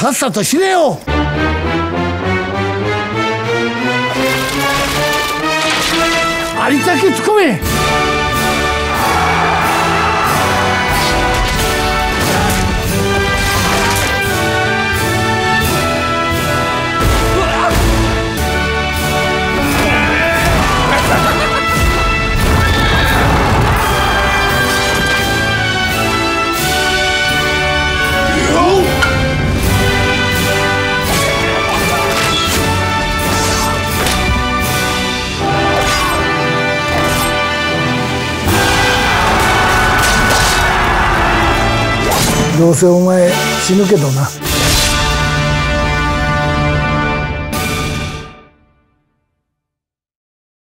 さっさと死ねよ。ありったけ突っ込め。どうせお前死ぬけどな。